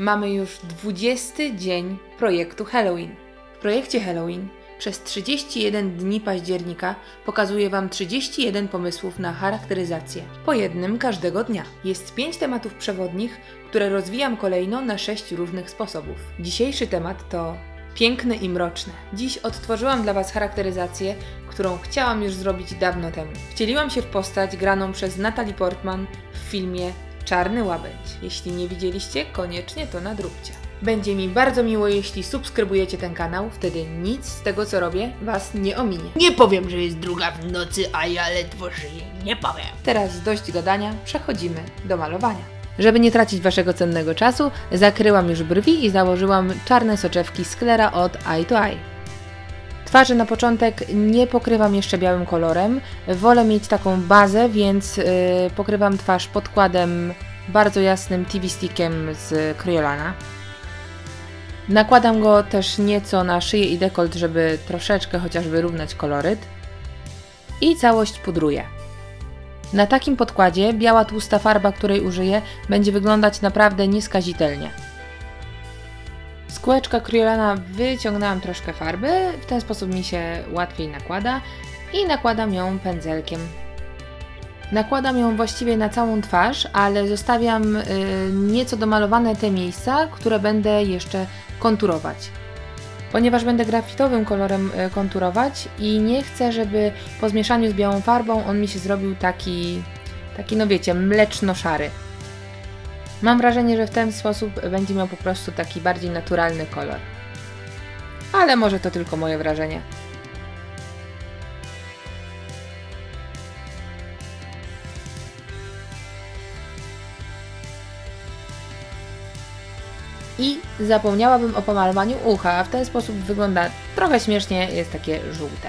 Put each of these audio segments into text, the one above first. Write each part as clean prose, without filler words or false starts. mamy już 20 dzień projektu Halloween. W projekcie Halloween przez 31 dni października pokazuję Wam 31 pomysłów na charakteryzację, po jednym każdego dnia. Jest 5 tematów przewodnich, które rozwijam kolejno na 6 różnych sposobów. Dzisiejszy temat to piękne i mroczne. Dziś odtworzyłam dla Was charakteryzację, którą chciałam już zrobić dawno temu. Wcieliłam się w postać graną przez Natalie Portman w filmie Czarny Łabędź. Jeśli nie widzieliście, koniecznie to nadróbcie. Będzie mi bardzo miło, jeśli subskrybujecie ten kanał, wtedy nic z tego, co robię, Was nie ominie. Nie powiem, że jest 2 w nocy, a ja ledwo żyję, nie powiem. Teraz dość gadania, przechodzimy do malowania. Żeby nie tracić Waszego cennego czasu, zakryłam już brwi i założyłam czarne soczewki Sklera od Eye to Eye. Twarzy na początek nie pokrywam jeszcze białym kolorem, wolę mieć taką bazę, więc pokrywam twarz podkładem bardzo jasnym TV stickiem z Kryolana. Nakładam go też nieco na szyję i dekolt, żeby troszeczkę chociaż wyrównać koloryt. I całość pudruję. Na takim podkładzie biała tłusta farba, której użyję, będzie wyglądać naprawdę nieskazitelnie. Z kółeczka Kryolana wyciągnęłam troszkę farby, w ten sposób mi się łatwiej nakłada i nakładam ją pędzelkiem. Nakładam ją właściwie na całą twarz, ale zostawiam nieco domalowane te miejsca, które będę jeszcze konturować. Ponieważ będę grafitowym kolorem konturować i nie chcę, żeby po zmieszaniu z białą farbą on mi się zrobił taki no wiecie, mleczno-szary. Mam wrażenie, że w ten sposób będzie miał po prostu taki bardziej naturalny kolor. Ale może to tylko moje wrażenie. I zapomniałabym o pomalowaniu ucha, a w ten sposób wygląda trochę śmiesznie, jest takie żółte.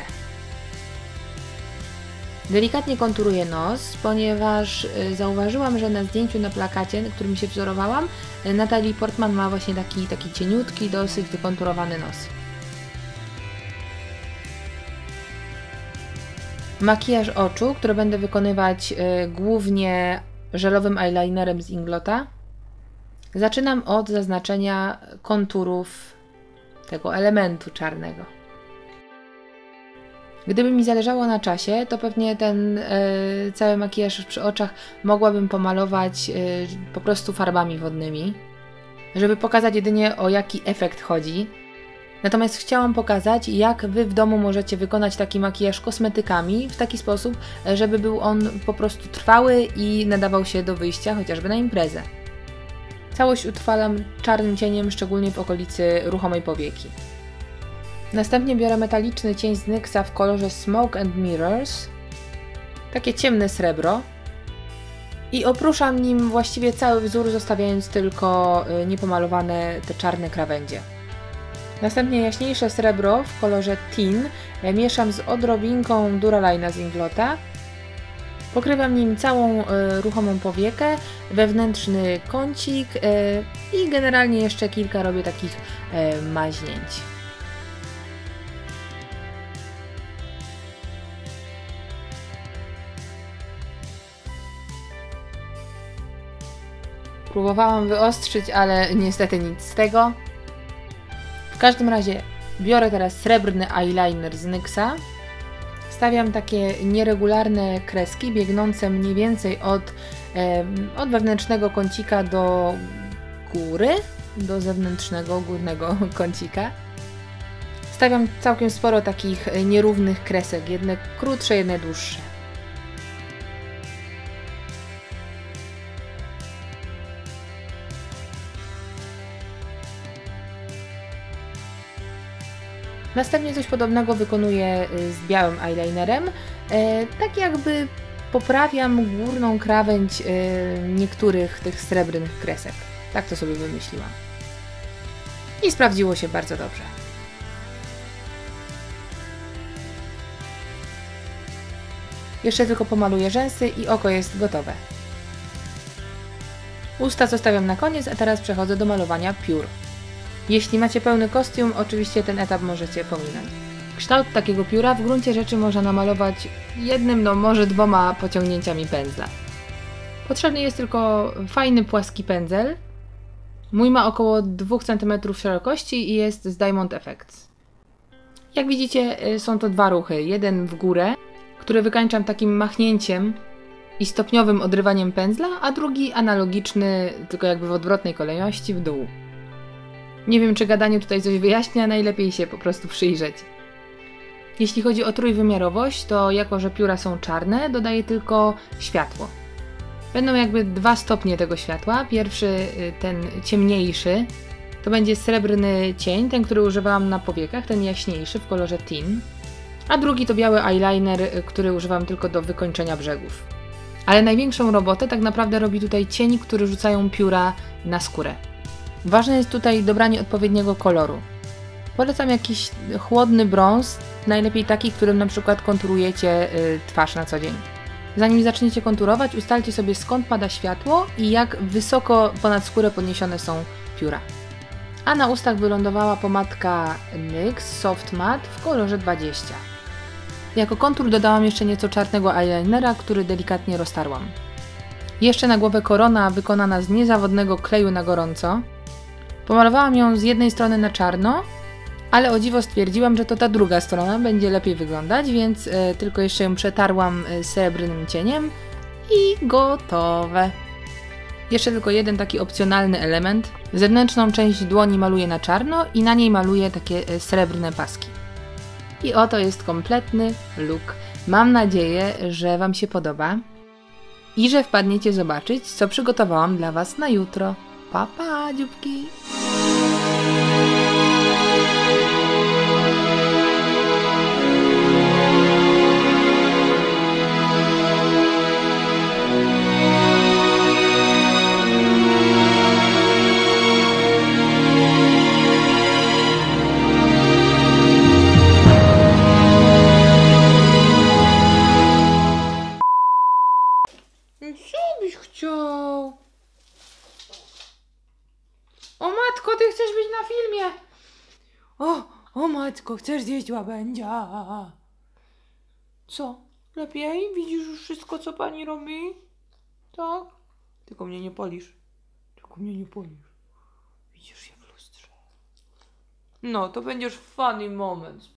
Delikatnie konturuję nos, ponieważ zauważyłam, że na zdjęciu na plakacie, na którym się wzorowałam, Natalie Portman ma właśnie taki cieniutki, dosyć wykonturowany nos. Makijaż oczu, który będę wykonywać głównie żelowym eyelinerem z Inglota. Zaczynam od zaznaczenia konturów tego elementu czarnego. Gdyby mi zależało na czasie, to pewnie ten cały makijaż przy oczach mogłabym pomalować po prostu farbami wodnymi, żeby pokazać jedynie, o jaki efekt chodzi. Natomiast chciałam pokazać, jak Wy w domu możecie wykonać taki makijaż kosmetykami w taki sposób, żeby był on po prostu trwały i nadawał się do wyjścia chociażby na imprezę. Całość utrwalam czarnym cieniem, szczególnie w okolicy ruchomej powieki. Następnie biorę metaliczny cień z NYXa w kolorze Smoke and Mirrors, takie ciemne srebro, i oprószam nim właściwie cały wzór, zostawiając tylko niepomalowane te czarne krawędzie. Następnie jaśniejsze srebro w kolorze Tin mieszam z odrobinką Duraline'a z Inglota. Pokrywam nim całą ruchomą powiekę, wewnętrzny kącik i generalnie jeszcze kilka robię takich maźnięć. Próbowałam wyostrzyć, ale niestety nic z tego. W każdym razie biorę teraz srebrny eyeliner z NYXa. Stawiam takie nieregularne kreski, biegnące mniej więcej od wewnętrznego kącika do góry, do zewnętrznego, górnego kącika. Stawiam całkiem sporo takich nierównych kresek, jedne krótsze, jedne dłuższe. Następnie coś podobnego wykonuję z białym eyelinerem, tak jakby poprawiam górną krawędź niektórych tych srebrnych kresek. Tak to sobie wymyśliłam. I sprawdziło się bardzo dobrze. Jeszcze tylko pomaluję rzęsy i oko jest gotowe. Usta zostawiam na koniec, a teraz przechodzę do malowania piór. Jeśli macie pełny kostium, oczywiście ten etap możecie pominąć. Kształt takiego pióra w gruncie rzeczy można namalować jednym, no może 2 pociągnięciami pędzla. Potrzebny jest tylko fajny, płaski pędzel Mój ma około 2 cm szerokości i jest z Diamond Effects. Jak widzicie, są to dwa ruchy. Jeden w górę, który wykańczam takim machnięciem i stopniowym odrywaniem pędzla, a drugi analogiczny, tylko jakby w odwrotnej kolejności, w dół. Nie wiem, czy gadanie tutaj coś wyjaśnia, najlepiej się po prostu przyjrzeć. Jeśli chodzi o trójwymiarowość, to jako że pióra są czarne, dodaję tylko światło. Będą jakby dwa stopnie tego światła. Pierwszy, ten ciemniejszy, to będzie srebrny cień, ten, który używałam na powiekach, ten jaśniejszy w kolorze Tin. A drugi to biały eyeliner, który używam tylko do wykończenia brzegów. Ale największą robotę tak naprawdę robi tutaj cień, który rzucają pióra na skórę. Ważne jest tutaj dobranie odpowiedniego koloru. Polecam jakiś chłodny brąz, najlepiej taki, którym na przykład konturujecie twarz na co dzień. Zanim zaczniecie konturować, ustalcie sobie, skąd pada światło i jak wysoko ponad skórę podniesione są pióra. A na ustach wylądowała pomadka NYX Soft Matte w kolorze 20. Jako kontur dodałam jeszcze nieco czarnego eyelinera, który delikatnie roztarłam. Jeszcze na głowę korona wykonana z niezawodnego kleju na gorąco. Pomalowałam ją z jednej strony na czarno, ale o dziwo stwierdziłam, że to ta druga strona będzie lepiej wyglądać, więc tylko jeszcze ją przetarłam srebrnym cieniem i gotowe. Jeszcze tylko jeden taki opcjonalny element. Zewnętrzną część dłoni maluję na czarno i na niej maluję takie srebrne paski. I oto jest kompletny look. Mam nadzieję, że Wam się podoba i że wpadniecie zobaczyć, co przygotowałam dla Was na jutro. Pa, pa, dzióbki! O matko, chcesz zjeść łabędzia? Co? Lepiej? Widzisz już wszystko, co pani robi? Tak? Tylko mnie nie polisz. Tylko mnie nie polisz. Widzisz się w lustrze. No, to będziesz funny moment.